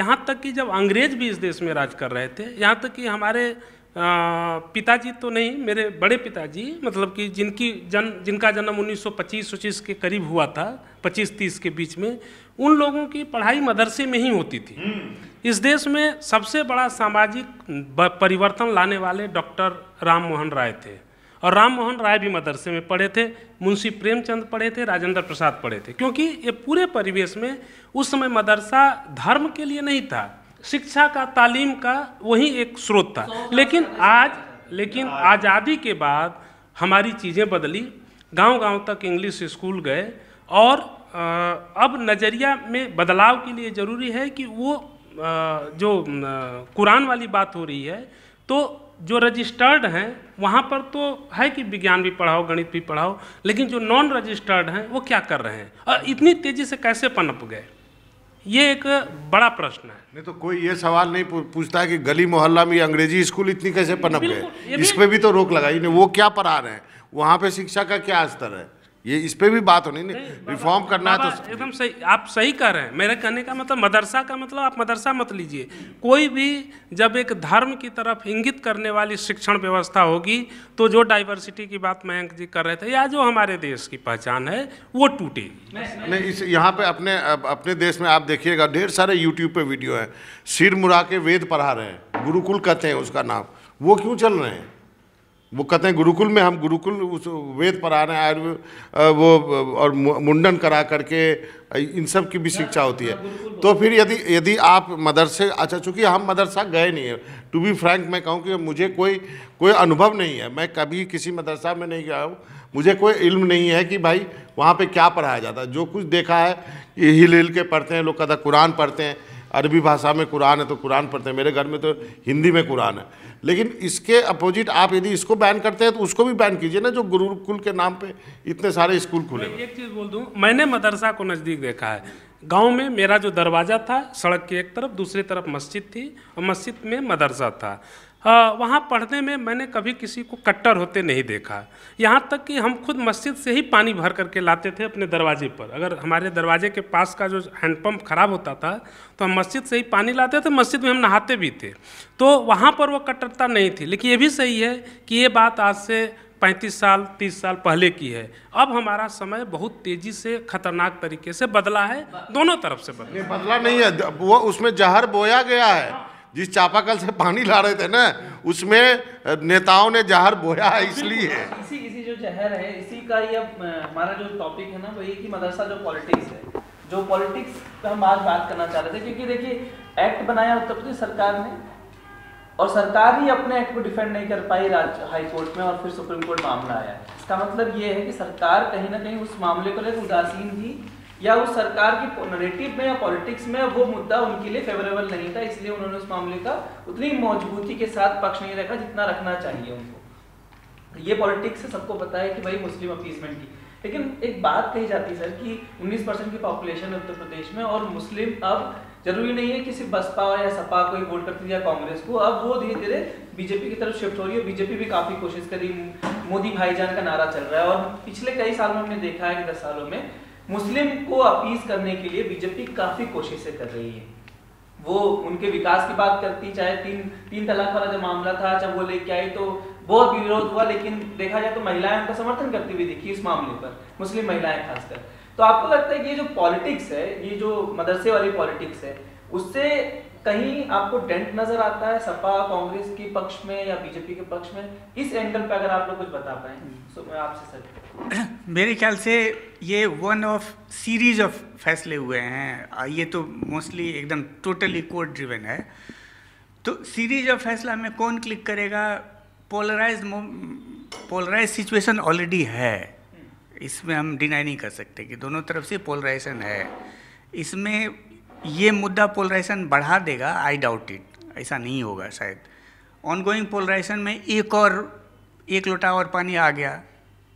यहाँ तक कि जब अंग्रेज भी इस देश में राज कर रहे थे, यहाँ तक कि हमारे पिताजी तो नहीं, मेरे बड़े पिताजी मतलब कि जिनका जन्म 1925-26 के करीब हुआ था, 25-30 के बीच में, उन लोगों की पढ़ाई मदरसे में ही होती थी। इस देश में सबसे बड़ा सामाजिक परिवर्तन लाने वाले डॉक्टर राम मोहन रॉय थे, और राम मोहन रॉय भी मदरसे में पढ़े थे, मुंशी प्रेमचंद पढ़े थे, राजेंद्र प्रसाद पढ़े थे। क्योंकि ये पूरे परिवेश में उस समय मदरसा धर्म के लिए नहीं था, शिक्षा का तालीम का वही एक स्रोत था। लेकिन आज़ादी के बाद हमारी चीज़ें बदली, गांव-गांव तक इंग्लिश स्कूल गए, और अब नज़रिया में बदलाव के लिए ज़रूरी है कि वो जो कुरान वाली बात हो रही है तो जो रजिस्टर्ड हैं वहाँ पर तो है कि विज्ञान भी पढ़ाओ, गणित भी पढ़ाओ, लेकिन जो नॉन रजिस्टर्ड हैं वो क्या कर रहे हैं और इतनी तेज़ी से कैसे पनप गए, ये एक बड़ा प्रश्न है। नहीं तो कोई ये सवाल नहीं पूछता है कि गली मोहल्ला में अंग्रेजी स्कूल इतनी कैसे पनप गए, इस पे भी तो रोक लगाई नहीं, वो क्या पढ़ा रहे हैं, वहाँ पे शिक्षा का क्या स्तर है, ये इस पे भी बात होनी नहीं, रिफॉर्म करना है तो एकदम सही, आप सही कह रहे हैं। मेरे कहने का मतलब मदरसा का मतलब आप मदरसा मत लीजिए, कोई भी जब एक धर्म की तरफ इंगित करने वाली शिक्षण व्यवस्था होगी तो जो डाइवर्सिटी की बात मयंक जी कर रहे थे या जो हमारे देश की पहचान है वो टूटेगी नहीं। इस यहाँ पे अपने देश में आप देखिएगा ढेर सारे यूट्यूब पर वीडियो हैं, सिर मुड़ा के वेद पढ़ा रहे हैं, गुरुकुल कहते हैं उसका नाम, वो क्यों चल रहे हैं? वो कहते हैं गुरुकुल में हम गुरुकुल उस वेद पढ़ा रहे हैं वो, और मुंडन करा करके इन सब की भी शिक्षा होती है। तो फिर यदि आप मदरसे, अच्छा चूँकि हम मदरसा गए नहीं है, टू बी फ्रैंक मैं कहूँ कि मुझे कोई अनुभव नहीं है, मैं कभी किसी मदरसा में नहीं गया हूँ, मुझे कोई इल्म नहीं है कि भाई वहाँ पे क्या पढ़ाया जाता है। जो कुछ देखा है हिल के पढ़ते हैं लोग, कदा कुरान पढ़ते हैं, अरबी भाषा में कुरान है तो कुरान पढ़ते हैं, मेरे घर में तो हिंदी में कुरान है। लेकिन इसके अपोजिट आप यदि इसको बैन करते हैं तो उसको भी बैन कीजिए ना, जो गुरुकुल के नाम पे इतने सारे स्कूल खुले। एक चीज़ बोल दूँ, मैंने मदरसा को नज़दीक देखा है। गांव में मेरा जो दरवाज़ा था, सड़क की एक तरफ, दूसरी तरफ मस्जिद थी और मस्जिद में मदरसा था। वहाँ पढ़ने में मैंने कभी किसी को कट्टर होते नहीं देखा, यहाँ तक कि हम खुद मस्जिद से ही पानी भर करके लाते थे अपने दरवाजे पर। अगर हमारे दरवाजे के पास का जो हैंडपम्प ख़राब होता था तो हम मस्जिद से ही पानी लाते थे, मस्जिद में हम नहाते भी थे, तो वहाँ पर वो कट्टरता नहीं थी। लेकिन ये भी सही है कि ये बात आज से 35 साल 30 साल पहले की है। अब हमारा समय बहुत तेजी से खतरनाक तरीके से बदला है, दोनों तरफ से बदला नहीं है, वो उसमें जहर बोया गया है। जिस चापाकल से पानी ला रहे थे ना, उसमें नेताओं ने जहर बोया है, इसलिए इसी जो जहर है इसी का ये हमारा जो टॉपिक है ना वही कि मदरसा जो पॉलिटिक्स है, जो पॉलिटिक्स पे हम आज बात करना चाह रहे थे। क्योंकि देखिए एक्ट बनाया उत्तर प्रदेश सरकार ने, और सरकार ही अपने एक्ट को डिफेंड नहीं कर पाई हाई कोर्ट में, और फिर सुप्रीम कोर्ट मामला आया। इसका मतलब ये है कि सरकार कहीं ना कहीं उस मामले को लेकर उदासीन थी, या उस सरकार की नैरेटिव में या पॉलिटिक्स में वो मुद्दा उनके लिए फेवरेबल नहीं था, इसलिए उन्होंने उस मामले का उतनी मजबूती के साथ पक्ष नहीं रखा जितना रखना चाहिए उनको। ये पॉलिटिक्स से सबको पता है कि भाई मुस्लिम अपीजमेंट की, लेकिन एक बात कही जाती है सर कि 19% की पॉपुलेशन है उत्तर प्रदेश में, और मुस्लिम अब जरूरी नहीं है कि सिर्फ बसपा या सपा को ही वोट करती थी या कांग्रेस को, अब वो धीरे धीरे बीजेपी की तरफ शिफ्ट हो रही है। बीजेपी भी काफ़ी कोशिश कर रही, मोदी भाईजान का नारा चल रहा है, और पिछले कई साल में हमने देखा है कि 10 सालों में मुस्लिम को अपीज करने के लिए बीजेपी काफ़ी कोशिशें कर रही है। वो उनके विकास की बात करती, चाहे तीन तलाक वाला जो मामला था जब वो लेके आई तो बहुत विरोध हुआ, लेकिन देखा जाए तो महिलाएं उनका समर्थन करती हुई दिखी इस मामले पर, मुस्लिम महिलाएं खासकर। तो आपको लगता है कि ये जो पॉलिटिक्स है, ये जो मदरसे वाली पॉलिटिक्स है, उससे कहीं आपको डेंट नजर आता है सपा कांग्रेस के पक्ष में या बीजेपी के पक्ष में? इस एंगल पे अगर आप लोग कुछ बता पाएं तो मैं आपसे सर। मेरे ख्याल से ये वन ऑफ सीरीज ऑफ फैसले हुए हैं, ये तो मोस्टली एकदम टोटली कोर्ट ड्रिवन है। तो सीरीज ऑफ फैसला में कौन क्लिक करेगा? पोलराइज सिचुएशन ऑलरेडी है, इसमें हम डिनाई नहीं कर सकते कि दोनों तरफ से पोलराइजेशन है। इसमें ये मुद्दा पोलराइजेशन बढ़ा देगा, आई डाउट इट, ऐसा नहीं होगा शायद। ऑनगोइंग पोलराइजेशन में एक लोटा और पानी आ गया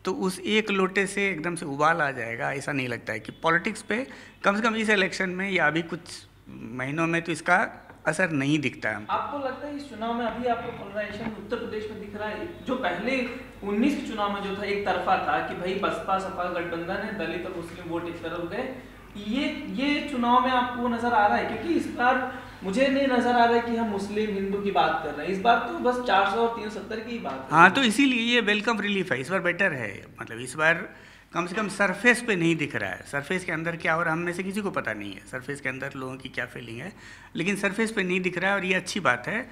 तो उस एक लोटे से एकदम से उबाल आ जाएगा, ऐसा नहीं लगता है। कि पॉलिटिक्स पे कम से कम इस इलेक्शन में या अभी कुछ महीनों में तो इसका असर नहीं दिखता है। आपको लगता है इस चुनाव में अभी आपको पोलराइजेशन उत्तर प्रदेश में दिख रहा है? जो पहले 19 के चुनाव में जो था एक तरफा था कि भाई बसपा सपा गठबंधन है, दलित और मुस्लिम वोट एक तरफ गए, ये चुनाव में आपको नजर आ रहा है? क्योंकि इस बार मुझे नहीं नजर आ रहा है कि हम मुस्लिम हिंदू की बात कर रहे हैं, इस बार तो बस 400 और 370 की बात। हाँ, तो इसीलिए ये वेलकम रिलीफ है, इस बार बेटर है। मतलब इस बार कम से कम सरफेस पे नहीं दिख रहा है, सरफेस के अंदर क्या, और हम में से किसी को पता नहीं है सरफेस के अंदर लोगों की क्या फीलिंग है, लेकिन सरफेस पे नहीं दिख रहा है और ये अच्छी बात है।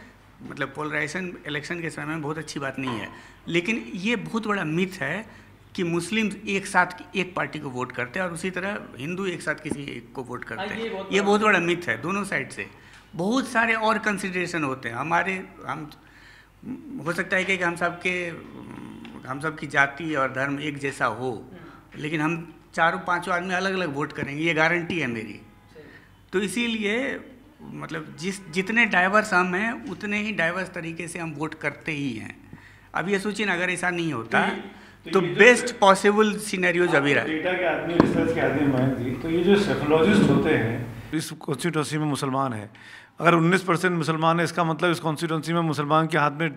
मतलब पोलराइजेशन इलेक्शन के समय में बहुत अच्छी बात नहीं है, लेकिन ये बहुत बड़ा मिथ है कि मुस्लिम एक साथ एक पार्टी को वोट करते हैं और उसी तरह हिंदू एक साथ किसी एक को वोट करते हैं। ये बहुत बड़ा मिथ है, दोनों साइड से बहुत सारे और कंसिडरेशन होते हैं। हम हो सकता है कि हम सबकी जाति और धर्म एक जैसा हो, लेकिन हम चारों पांचों आदमी अलग अलग वोट करेंगे, ये गारंटी है मेरी। तो इसीलिए मतलब जितने डाइवर्स हम हैं उतने ही डाइवर्स तरीके से हम वोट करते ही हैं। अब ये सोचिए ना, अगर ऐसा नहीं होता तो बेस्ट पॉसिबल सिनेरियोज अभी रहा। डेटा के आदमी, रिसर्च के आदमी महेंद्र जी, तो ये जो सेफोलॉजिस्ट होते हैं, इस कॉन्स्टिट्यूंसी में मुसलमान है, अगर 19% मुसलमान है, इसका मतलब इस कॉन्स्टिट्यूंसी में मुसलमान के हाथ में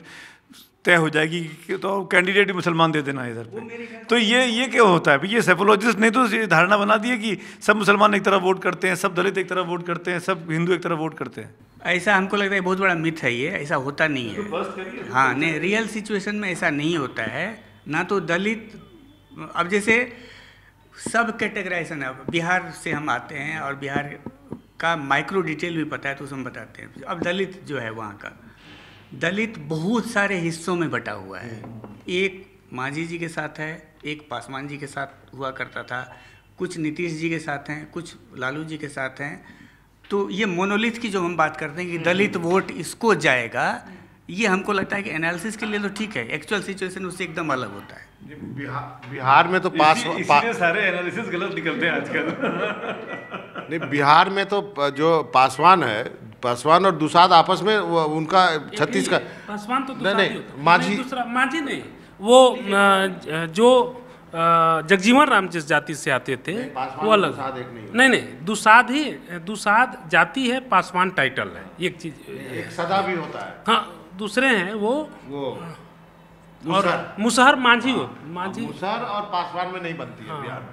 तय हो जाएगी कि तो कैंडिडेट ही मुसलमान दे देना इधर पे। तो ये क्या होता है? ये सेफोलॉजिस्ट ने तो ये धारणा बना दी है कि सब मुसलमान एक तरफ वोट करते हैं, सब दलित एक तरफ वोट करते हैं, सब हिंदू एक तरफ वोट करते हैं। ऐसा हमको लगता है बहुत बड़ा मिथ है, ये ऐसा होता नहीं है। हाँ नहीं, रियल सिचुएशन में ऐसा नहीं होता है ना। तो दलित, अब जैसे सब कैटेगराइजेशन, अब बिहार से हम आते हैं और बिहार का माइक्रो डिटेल भी पता है तो उसमें बताते हैं। अब दलित जो है, वहाँ का दलित बहुत सारे हिस्सों में बटा हुआ है। एक मांझी जी के साथ है, एक पासवान जी के साथ हुआ करता था, कुछ नीतीश जी के साथ हैं, कुछ लालू जी के साथ हैं। तो ये मोनोलिथ की जो हम बात करते हैं कि दलित वोट इसको जाएगा, ये हमको लगता है कि एनालिसिस के लिए तो ठीक है, एक्चुअल सिचुएशन उससे एकदम अलग होता है। बिहार में तो इसलिए सारे एनालिसिस गलत निकलते हैं आजकल। नहीं, बिहार में तो जो पासवान है, पासवान और दुसाध आपस में उनका 36 का पासवान तो नहीं, मांझी मांझी नहीं, वो जो जगजीवन राम जिस जाति से आते थे वो अलग। नहीं, दुसाध जाति है, पासवान टाइटल है, एक चीज एक सदा भी होता है। हाँ, दूसरे हैं वो और मुसहर मांझी हो, मांझी मुसहर और पासवान में नहीं बनती है बिहार में,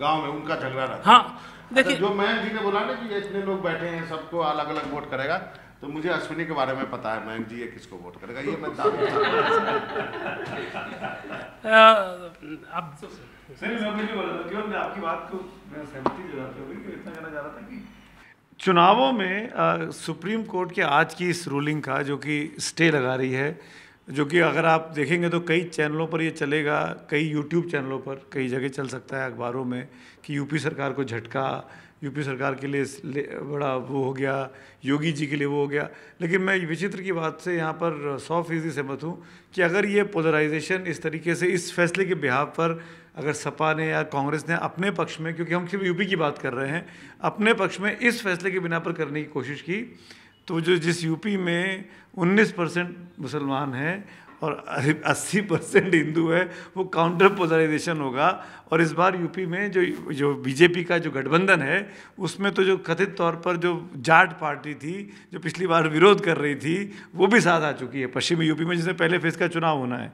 गांव में उनका झगड़ा रहता है। हाँ देखिए, जो मैं जी ने बोला ना कि इतने लोग बैठे हैं सबको अलग अलग वोट करेगा, तो मुझे अश्विनी के बारे में पता है मयंक जी ये किसको वोट करेगा, ये मैं अब क्यों मैं आपकी बात को मैं सहमति जताते हुए इतना कहना चाह रहा था कि चुनावों में सुप्रीम कोर्ट के आज की इस रूलिंग का, जो कि स्टे लगा रही है, जो कि अगर आप देखेंगे तो कई चैनलों पर ये चलेगा, कई यूट्यूब चैनलों पर, कई जगह चल सकता है, अखबारों में, कि यूपी सरकार को झटका, यूपी सरकार के लिए बड़ा वो हो गया, योगी जी के लिए वो हो गया। लेकिन मैं विचित्र की बात से यहाँ पर 100% सहमत हूँ कि अगर ये पोलराइजेशन इस तरीके से, इस फैसले के बिहाव पर अगर सपा ने या कांग्रेस ने अपने पक्ष में, क्योंकि हम सिर्फ यूपी की बात कर रहे हैं, अपने पक्ष में इस फैसले के बिना पर करने की कोशिश की, तो जो जिस यूपी में 19% मुसलमान हैं और 80% हिंदू है, वो काउंटर पोलराइजेशन होगा। और इस बार यूपी में जो बीजेपी का जो गठबंधन है, उसमें तो जो कथित तौर पर जो जाट पार्टी थी, जो पिछली बार विरोध कर रही थी, वो भी साथ आ चुकी है पश्चिमी यूपी में, जिसमें पहले फेज का चुनाव होना है।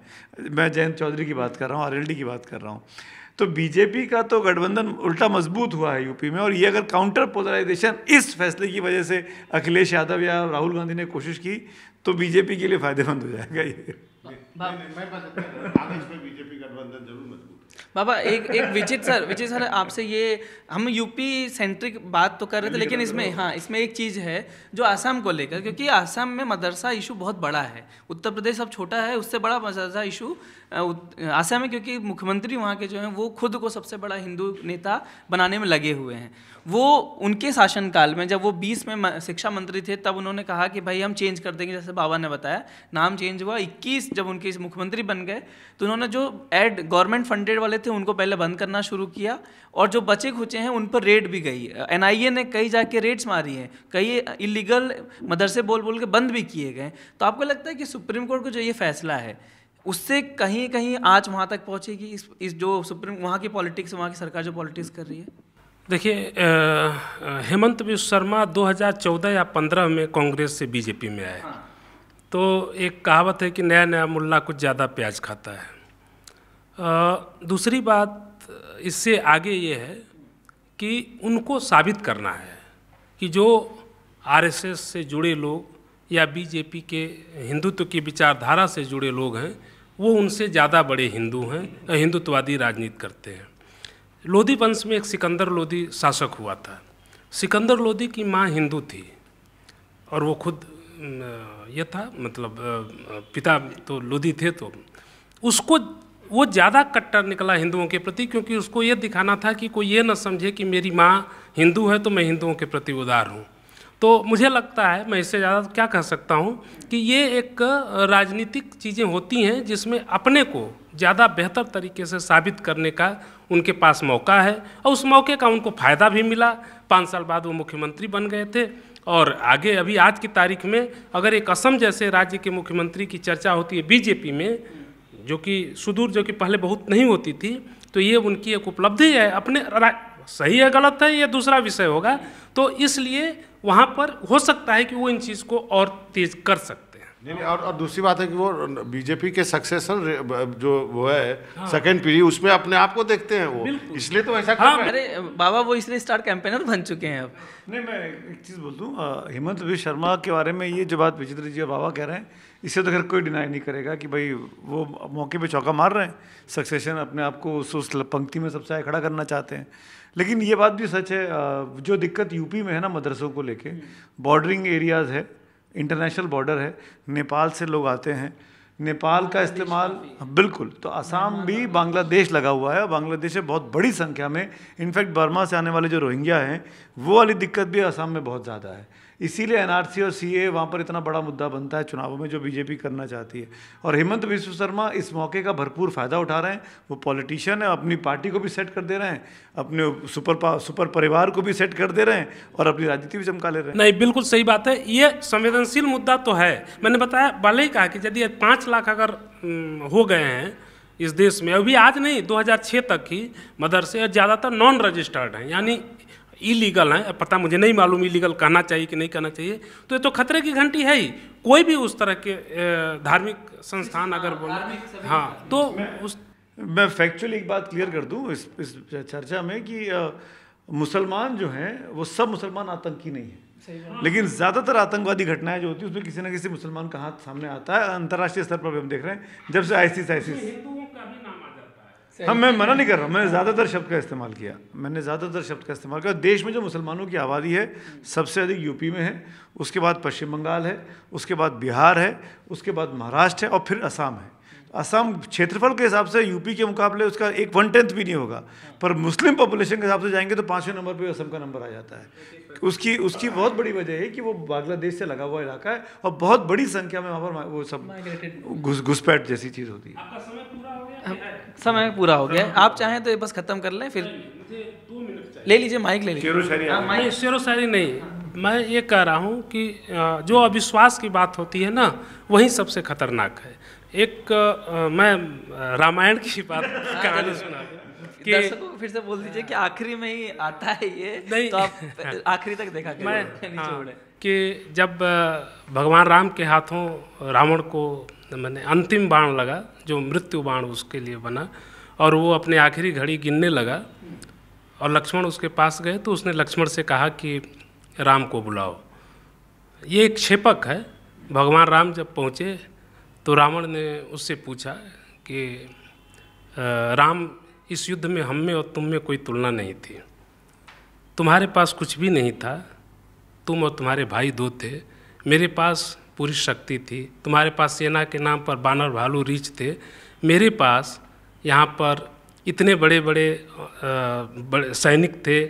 मैं जयंत चौधरी की बात कर रहा हूँ, RLD की बात कर रहा हूँ। तो बीजेपी का तो गठबंधन उल्टा मजबूत हुआ है यूपी में, और ये अगर काउंटर पोलराइजेशन इस फैसले की वजह से अखिलेश यादव या राहुल गांधी ने कोशिश की तो बीजेपी के लिए फायदेमंद हो जाएगा ये। बीजेपी गठबंधन जरूर मजबूत। बाबा एक विचित्र सर आपसे, ये हम यूपी सेंट्रिक बात तो कर रहे थे लेकिन इसमें हाँ इसमें एक चीज़ है जो आसाम को लेकर, क्योंकि आसाम में मदरसा इशू बहुत बड़ा है, उत्तर प्रदेश अब छोटा है, उससे बड़ा मदरसा इशू आसाम है, क्योंकि मुख्यमंत्री वहाँ के जो हैं वो खुद को सबसे बड़ा हिंदू नेता बनाने में लगे हुए हैं। वो उनके शासनकाल में जब वो 20 में शिक्षा मंत्री थे तब उन्होंने कहा कि भाई हम चेंज कर देंगे, जैसे बाबा ने बताया नाम चेंज हुआ। 21 जब उनके मुख्यमंत्री बन गए तो उन्होंने जो एड गवर्नमेंट फंडेड वाले थे उनको पहले बंद करना शुरू किया, और जो बचे खुचे हैं उन पर रेड भी गई, एनआईए ने कई जाके रेड्स मारी हैं, कई इलीगल मदरसे बोल के बंद भी किए गए। तो आपको लगता है कि सुप्रीम कोर्ट का जो ये फैसला है उससे कहीं कहीं आज वहाँ तक पहुँचेगी इस जो सुप्रीम वहाँ की पॉलिटिक्स, वहाँ की सरकार जो पॉलिटिक्स कर रही है? देखिए, हेमंत बिस्वा शर्मा 2014 या 15 में कांग्रेस से बीजेपी में आए, तो एक कहावत है कि नया नया मुल्ला कुछ ज़्यादा प्याज खाता है। दूसरी बात इससे आगे ये है कि उनको साबित करना है कि जो आरएसएस से जुड़े लोग या बीजेपी के हिंदुत्व की विचारधारा से जुड़े लोग हैं वो उनसे ज़्यादा बड़े हिंदू हैं, हिंदुत्ववादी राजनीति करते हैं। लोधी वंश में एक सिकंदर लोधी शासक हुआ था, सिकंदर लोधी की माँ हिंदू थी और वो खुद ये था, मतलब पिता तो लोधी थे, तो उसको वो ज़्यादा कट्टर निकला हिंदुओं के प्रति, क्योंकि उसको ये दिखाना था कि कोई ये ना समझे कि मेरी माँ हिंदू है तो मैं हिंदुओं के प्रति उदार हूँ। तो मुझे लगता है, मैं इससे ज़्यादा क्या कह सकता हूँ कि ये एक राजनीतिक चीज़ें होती हैं जिसमें अपने को ज़्यादा बेहतर तरीके से साबित करने का उनके पास मौका है, और उस मौके का उनको फ़ायदा भी मिला। 5 साल बाद वो मुख्यमंत्री बन गए थे, और आगे अभी आज की तारीख में अगर एक असम जैसे राज्य के मुख्यमंत्री की चर्चा होती है बीजेपी में, जो कि सुदूर, जो कि पहले बहुत नहीं होती थी, तो ये उनकी एक उपलब्धि है। अपने सही है गलत है ये दूसरा विषय होगा, तो इसलिए वहाँ पर हो सकता है कि वो इन चीज़ को और तेज कर सकते हैं। नहीं, और दूसरी बात है कि वो बीजेपी के सक्सेसर जो वो है सेकंड पीढ़ी, उसमें अपने आप को देखते हैं वो, इसलिए तो ऐसा हाँ। अरे बाबा वो इसलिए स्टार कैंपेनर बन चुके हैं अब। नहीं, मैं एक चीज़ बोल दूँ, हेमंत बिस्वा शर्मा के बारे में ये जो बात विचित्र जी और बाबा कह रहे हैं इसे तो खैर कोई डिनाई नहीं करेगा कि भाई वो मौके पे चौका मार रहे हैं, सक्सेशन अपने आप को उस पंक्ति में सबसे आगे खड़ा करना चाहते हैं। लेकिन ये बात भी सच है, जो दिक्कत यूपी में है ना मदरसों को लेके, बॉर्डरिंग एरियाज़ है, इंटरनेशनल बॉर्डर है, नेपाल से लोग आते हैं, नेपाल का इस्तेमाल बिल्कुल, तो आसाम भी बांग्लादेश लगा हुआ है, और बांग्लादेश में बहुत बड़ी संख्या में, इनफैक्ट बर्मा से आने वाले जो रोहिंग्या हैं वो वाली दिक्कत भी आसाम में बहुत ज़्यादा है। इसीलिए एनआरसी और सीए वहाँ पर इतना बड़ा मुद्दा बनता है चुनावों में, जो बीजेपी करना चाहती है, और हेमंत बिस्वा शर्मा इस मौके का भरपूर फ़ायदा उठा रहे हैं। वो पॉलिटिशियन है, अपनी पार्टी को भी सेट कर दे रहे हैं, अपने सुपर परिवार को भी सेट कर दे रहे हैं, और अपनी राजनीति भी चमका ले रहे हैं। नहीं, बिल्कुल सही बात है, ये संवेदनशील मुद्दा तो है। मैंने बताया, वाले ही कहा कि यदि 5 लाख अगर हो गए हैं इस देश में, अभी आज नहीं 2006 तक ही मदरसे ज़्यादातर नॉन रजिस्टर्ड हैं, यानी इलीगल हैं। पता मुझे नहीं मालूम इलीगल कहना चाहिए कि नहीं कहना चाहिए, तो ये तो खतरे की घंटी है ही। कोई भी उस तरह के धार्मिक संस्थान अगर बोले हाँ, तो उस मैं फैक्चुअली एक बात क्लियर कर दूँ इस चर्चा में कि मुसलमान जो हैं वो सब मुसलमान आतंकी नहीं है, लेकिन ज़्यादातर आतंकवादी घटनाएं जो होती है उसमें किसी ना किसी मुसलमान का हाथ सामने आता है। अंतर्राष्ट्रीय स्तर पर भी हम देख रहे हैं, जब से आईसीस हम मैं मना नहीं कर रहा हूँ, मैंने ज़्यादातर शब्द का इस्तेमाल किया। देश में जो मुसलमानों की आबादी है सबसे अधिक यूपी में है, उसके बाद पश्चिम बंगाल है, उसके बाद बिहार है, उसके बाद महाराष्ट्र है, और फिर असम है। असम क्षेत्रफल के हिसाब से यूपी के मुकाबले उसका 1/10 भी नहीं होगा, पर मुस्लिम पॉपुलेशन के हिसाब से जाएंगे तो 5वें नंबर पे असम का नंबर आ जाता है। उसकी बहुत बड़ी वजह है कि वो बांग्लादेश से लगा हुआ इलाका है, और बहुत बड़ी संख्या में वहाँ पर वो सब घुसपैठ जैसी चीज़ होती है। आपका समय पूरा हो गया, आप चाहें तो ये बस ख़त्म कर लें, फिर ले लीजिए माइक, ले लीजिए। शेरो शायरी नहीं, मैं ये कह रहा हूँ कि जो अविश्वास की बात होती है ना, वही सबसे खतरनाक है। एक मैं रामायण की बात कहानी सुना कि दर्शकों को फिर से बोल दीजिए कि आखिरी में ही आता है ये, तो आप आखिरी तक देखा करें। हाँ, कि जब भगवान राम के हाथों रावण को अंतिम बाण लगा, जो मृत्यु बाण उसके लिए बना, और वो अपने आखिरी घड़ी गिनने लगा और लक्ष्मण उसके पास गए तो उसने लक्ष्मण से कहा कि राम को बुलाओ। ये एक क्षेपक है। भगवान राम जब पहुँचे तो रावण ने उससे पूछा कि राम, इस युद्ध में हम में और तुम में कोई तुलना नहीं थी, तुम्हारे पास कुछ भी नहीं था, तुम और तुम्हारे भाई दो थे, मेरे पास पूरी शक्ति थी, तुम्हारे पास सेना के नाम पर बानर भालू रीछ थे, मेरे पास यहाँ पर इतने बड़े सैनिक थे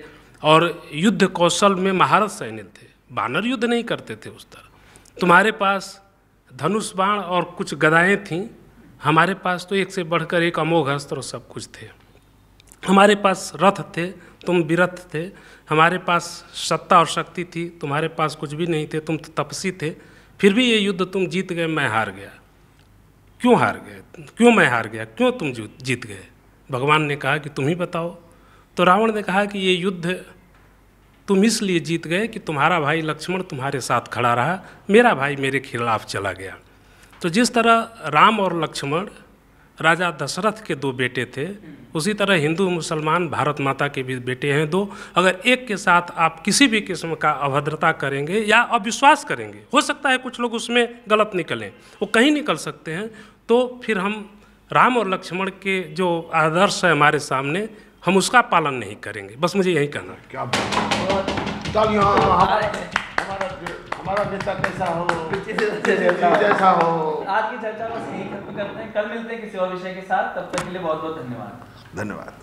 और युद्ध कौशल में महारत सैनिक थे, बानर युद्ध नहीं करते थे उस तरह, तुम्हारे पास धनुष बाण और कुछ गदाएँ थीं, हमारे पास तो एक से बढ़कर एक अमोघ अस्त्र और सब कुछ थे, हमारे पास रथ थे, तुम विरथ थे, हमारे पास सत्ता और शक्ति थी, तुम्हारे पास कुछ भी नहीं थे, तुम तपस्वी थे, फिर भी ये युद्ध तुम जीत गए, मैं हार गया। क्यों हार गए? क्यों मैं हार गया? क्यों तुम जीत गए? भगवान ने कहा कि तुम ही बताओ। तो रावण ने कहा कि ये युद्ध तुम इसलिए जीत गए कि तुम्हारा भाई लक्ष्मण तुम्हारे साथ खड़ा रहा, मेरा भाई मेरे खिलाफ चला गया। तो जिस तरह राम और लक्ष्मण राजा दशरथ के दो बेटे थे, उसी तरह हिंदू मुसलमान भारत माता के भी बेटे हैं दो। अगर एक के साथ आप किसी भी किस्म का अभद्रता करेंगे या अविश्वास करेंगे, हो सकता है कुछ लोग उसमें गलत निकलें, वो कहीं निकल सकते हैं, तो फिर हम राम और लक्ष्मण के जो आदर्श है हमारे सामने, हम उसका पालन नहीं करेंगे। बस मुझे यही कहना है। क्या हमारा नेता कैसा हो, जैसा हो। आज की चर्चा बस यही खत्म करते हैं, कल मिलते हैं किसी और विषय के साथ, तब तक के लिए बहुत बहुत धन्यवाद।